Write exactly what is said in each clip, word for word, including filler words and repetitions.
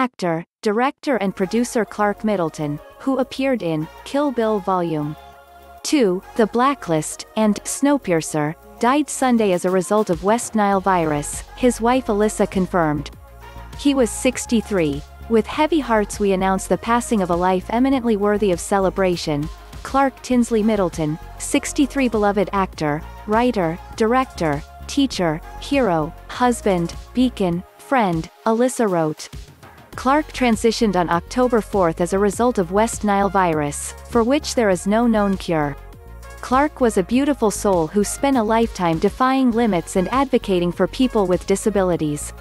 actor, director and producer Clark Middleton, who appeared in Kill Bill Volume two, The Blacklist, and Snowpiercer, died Sunday as a result of West Nile virus, his wife Elissa confirmed. He was sixty-three. With heavy hearts we announce the passing of a life eminently worthy of celebration. Clark Tinsley Middleton, sixty-three, beloved actor, writer, director, teacher, hero, husband, beacon, friend, Elissa wrote. Clark transitioned on October fourth as a result of West Nile virus, for which there is no known cure. Clark was a beautiful soul who spent a lifetime defying limits and advocating for people with disabilities.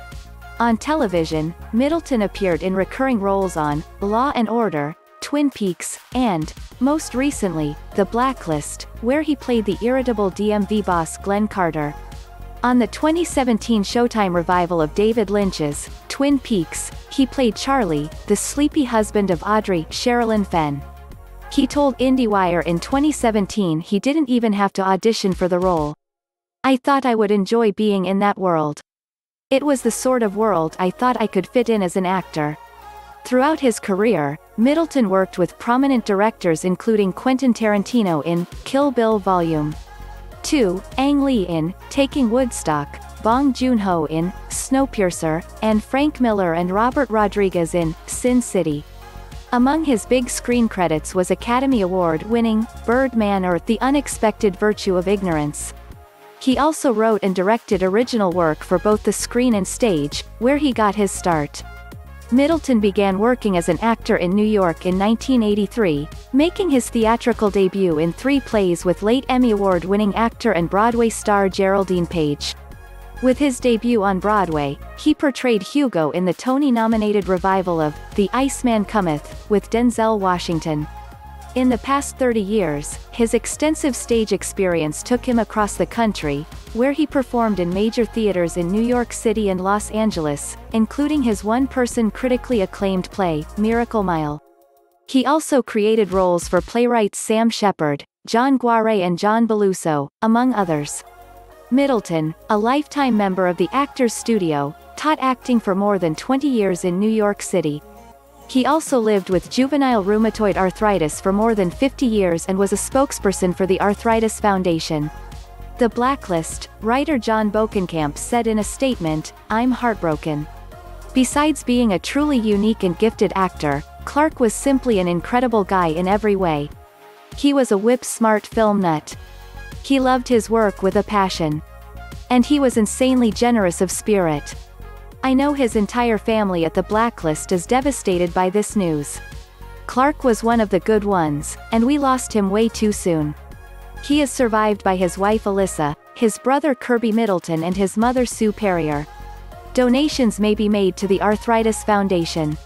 On television, Middleton appeared in recurring roles on Law and Order, Twin Peaks, and, most recently, The Blacklist, where he played the irritable D M V boss Glen Carter. On the twenty seventeen Showtime revival of David Lynch's Twin Peaks, he played Charlie, the sleepy husband of Audrey, Sherilyn Fenn. He told IndieWire in twenty seventeen he didn't even have to audition for the role. "I thought I would enjoy being in that world. It was the sort of world I thought I could fit in as an actor." Throughout his career, Middleton worked with prominent directors including Quentin Tarantino in Kill Bill Volume two, Ang Lee in Taking Woodstock, Bong Joon-ho in Snowpiercer, and Frank Miller and Robert Rodriguez in Sin City. Among his big screen credits was Academy Award-winning Birdman or (The Unexpected Virtue of Ignorance). He also wrote and directed original work for both the screen and stage, where he got his start. Middleton began working as an actor in New York in nineteen eighty-three, making his theatrical debut in three plays with late Emmy Award-winning actor and Broadway star Geraldine Page. With his debut on Broadway, he portrayed Hugo in the Tony-nominated revival of The Iceman Cometh, with Denzel Washington. In the past thirty years, his extensive stage experience took him across the country, where he performed in major theaters in New York City and Los Angeles, including his one-person critically acclaimed play, Miracle Mile. He also created roles for playwrights Sam Shepard, John Guare and John Beluso, among others. Middleton, a lifetime member of the Actors Studio, taught acting for more than twenty years in New York City. He also lived with juvenile rheumatoid arthritis for more than fifty years and was a spokesperson for the Arthritis Foundation. The Blacklist, writer John Bokenkamp said in a statement, "I'm heartbroken. Besides being a truly unique and gifted actor, Clark was simply an incredible guy in every way. He was a whip-smart film nut. He loved his work with a passion. And he was insanely generous of spirit. I know his entire family at The Blacklist is devastated by this news. Clark was one of the good ones, and we lost him way too soon." He is survived by his wife Elissa, his brother Kirby Middleton and his mother Sue Perrier. Donations may be made to the Arthritis Foundation.